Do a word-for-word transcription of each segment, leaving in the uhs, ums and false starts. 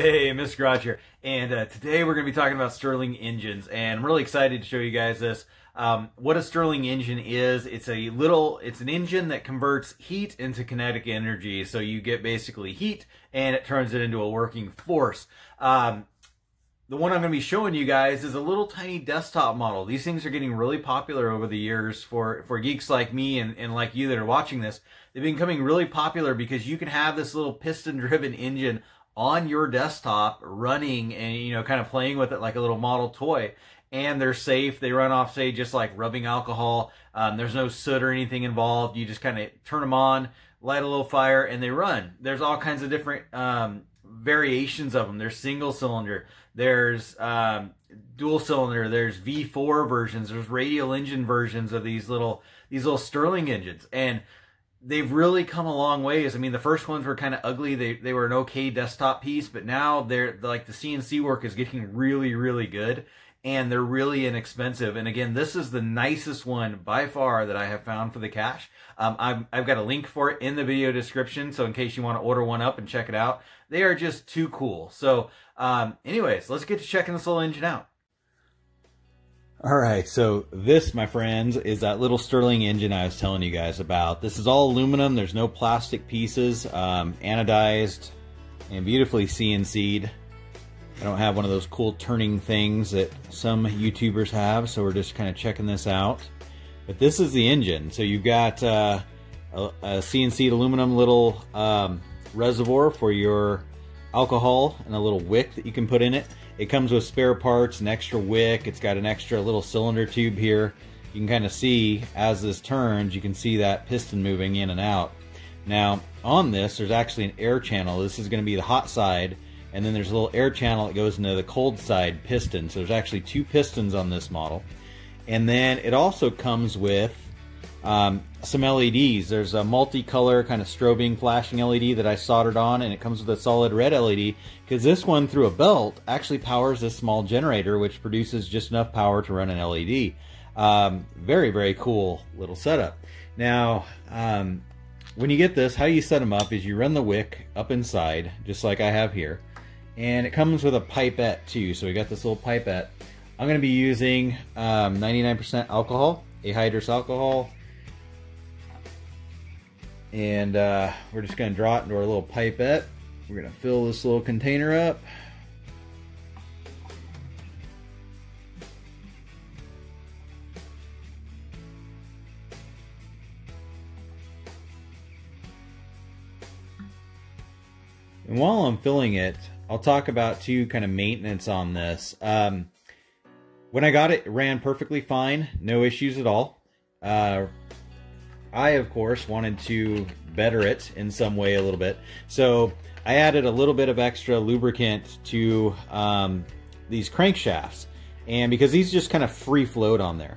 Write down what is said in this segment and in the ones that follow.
Hey, Mister Garage here, and uh, today we're going to be talking about Stirling engines, and I'm really excited to show you guys this. Um, what a Stirling engine is, it's a little, it's an engine that converts heat into kinetic energy, so you get basically heat, and it turns it into a working force. Um, the one I'm going to be showing you guys is a little tiny desktop model. These things are getting really popular over the years for, for geeks like me and, and like you that are watching this. They've been becoming really popular because you can have this little piston-driven engine on your desktop running and, you know, kind of playing with it like a little model toy, and they're safe. They run off, say, just like rubbing alcohol. Um, there's no soot or anything involved. You just kind of turn them on, light a little fire, and they run. There's all kinds of different um, variations of them. There's single cylinder, there's um, dual cylinder, there's V four versions, there's radial engine versions of these little, these little Stirling engines. And they've really come a long ways. I mean, the first ones were kind of ugly. They, they were an okay desktop piece, but now they're like the C N C work is getting really, really good, and they're really inexpensive. And again, this is the nicest one by far that I have found for the cash. Um, I've, I've got a link for it in the video description, so in case you want to order one up and check it out, they are just too cool. So um, anyways, let's get to checking this little engine out. All right, so this, my friends, is that little Stirling engine I was telling you guys about. This is all aluminum. There's no plastic pieces, um, anodized and beautifully C N C'd. I don't have one of those cool turning things that some YouTubers have, so we're just kind of checking this out. But this is the engine. So you've got uh, a, a C N C'd aluminum little um, reservoir for your alcohol and a little wick that you can put in it. It comes with spare parts, an extra wick. It's got an extra little cylinder tube here. You can kind of see as this turns, you can see that piston moving in and out. Now on this, there's actually an air channel. This is going to be the hot side, and then there's a little air channel that goes into the cold side piston. So there's actually two pistons on this model. And then it also comes with um, some L E Ds. There's a multicolor kind of strobing flashing L E D that I soldered on, and it comes with a solid red L E D because this one through a belt actually powers this small generator, which produces just enough power to run an L E D. Um, very, very cool little setup. Now, um, when you get this, how you set them up is you run the wick up inside, just like I have here, and it comes with a pipette too. So we got this little pipette. I'm going to be using ninety-nine percent um, alcohol, anhydrous alcohol. And uh, we're just going to draw it into our little pipette. We're going to fill this little container up. And while I'm filling it, I'll talk about two kind of maintenance on this. Um, when I got it, it ran perfectly fine, no issues at all. Uh, I, of course, wanted to better it in some way a little bit. So I added a little bit of extra lubricant to um, these crankshafts, and because these just kind of free float on there.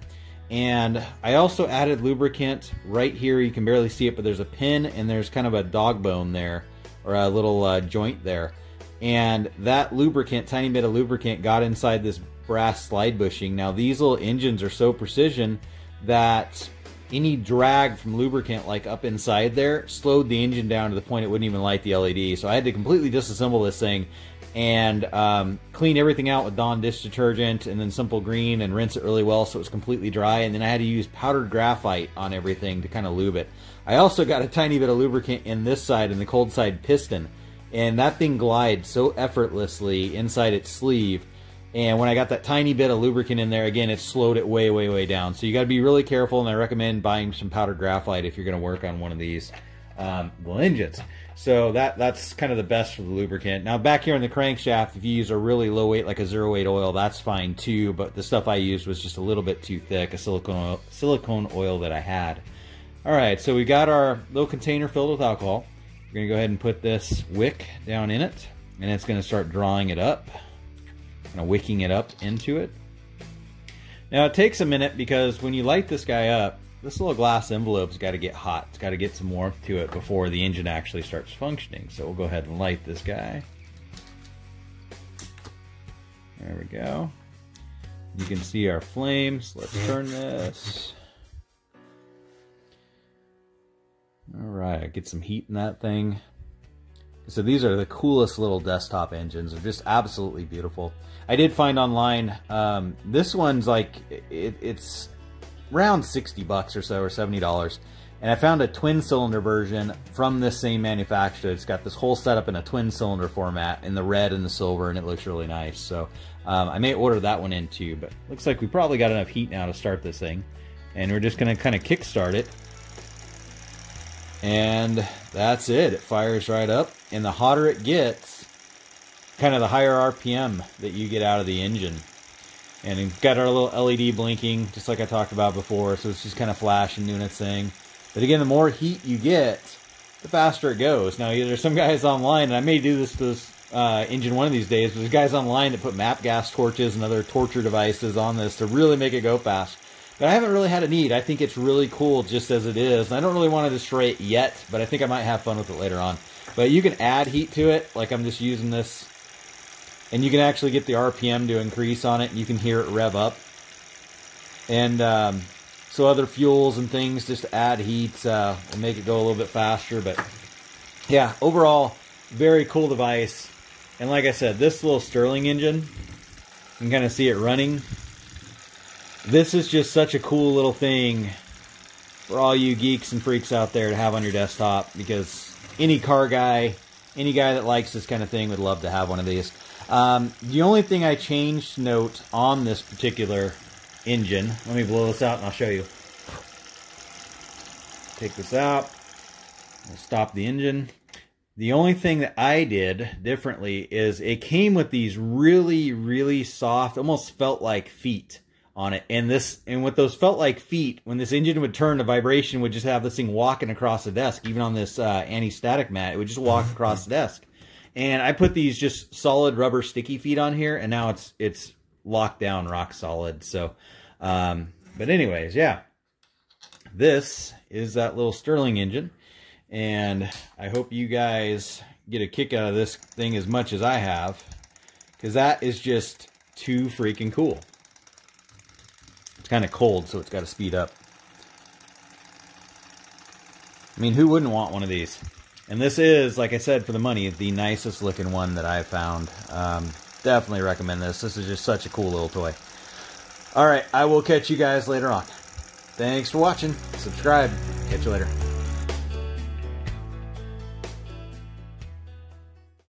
And I also added lubricant right here. You can barely see it, but there's a pin and there's kind of a dog bone there, or a little uh, joint there. And that lubricant, tiny bit of lubricant, got inside this brass slide bushing. Now these little engines are so precision that any drag from lubricant like up inside there slowed the engine down to the point it wouldn't even light the L E D. So I had to completely disassemble this thing and um, clean everything out with Dawn dish detergent and then Simple Green and rinse it really well so it was completely dry. And then I had to use powdered graphite on everything to kind of lube it. I also got a tiny bit of lubricant in this side, in the cold side piston, and that thing glides so effortlessly inside its sleeve. And when I got that tiny bit of lubricant in there, again, it slowed it way, way, way down. So you got to be really careful, and I recommend buying some powdered graphite if you're going to work on one of these um, little engines. So that that's kind of the best for the lubricant. Now back here in the crankshaft, if you use a really low weight, like a zero weight oil, that's fine too. But the stuff I used was just a little bit too thick, a silicone oil, silicone oil that I had. All right, so we got our little container filled with alcohol. We're going to go ahead and put this wick down in it, and it's going to start drawing it up. Kind of wicking it up into it. Now it takes a minute because when you light this guy up, this little glass envelope's got to get hot. It's got to get some warmth to it before the engine actually starts functioning. So we'll go ahead and light this guy. There we go. You can see our flames. Let's turn this. All right, get some heat in that thing. So these are the coolest little desktop engines. They're just absolutely beautiful. I did find online, um, this one's like, it, it's around sixty bucks or so, or seventy dollars. And I found a twin cylinder version from this same manufacturer. It's got this whole setup in a twin cylinder format in the red and the silver, and it looks really nice. So um, I may order that one in too, but looks like we probably got enough heat now to start this thing. And we're just gonna kind of kickstart it. And that's it, it fires right up. And the hotter it gets, kind of the higher R P M that you get out of the engine. And we've got our little L E D blinking, just like I talked about before. So it's just kind of flashing, doing its thing. But again, the more heat you get, the faster it goes. Now, there's some guys online, and I may do this to this uh, engine one of these days, but there's guys online that put map gas torches and other torture devices on this to really make it go fast. But I haven't really had a need. I think it's really cool just as it is. And I don't really want to destroy it yet, but I think I might have fun with it later on. But you can add heat to it, like I'm just using this. And you can actually get the R P M to increase on it, and you can hear it rev up. And um, so other fuels and things just to add heat uh, will make it go a little bit faster. But yeah, overall, very cool device. And like I said, this little Stirling engine, you can kind of see it running. This is just such a cool little thing for all you geeks and freaks out there to have on your desktop, because any car guy, any guy that likes this kind of thing would love to have one of these. Um, the only thing I changed note on this particular engine, let me blow this out and I'll show you. Take this out, we'll stop the engine. The only thing that I did differently is it came with these really, really soft, almost felt like feet on it. And this, and with those felt like feet, when this engine would turn, the vibration would just have this thing walking across the desk. Even on this uh, anti-static mat, it would just walk across the desk. And I put these just solid rubber sticky feet on here, and now it's it's locked down rock solid. So, um, but anyways, yeah, this is that little Stirling engine, and I hope you guys get a kick out of this thing as much as I have, because that is just too freaking cool. It's kind of cold, so it's got to speed up. I mean, who wouldn't want one of these? And this is, like I said, for the money, the nicest looking one that I've found. Um, definitely recommend this. This is just such a cool little toy. All right, I will catch you guys later on. Thanks for watching. Subscribe. Catch you later.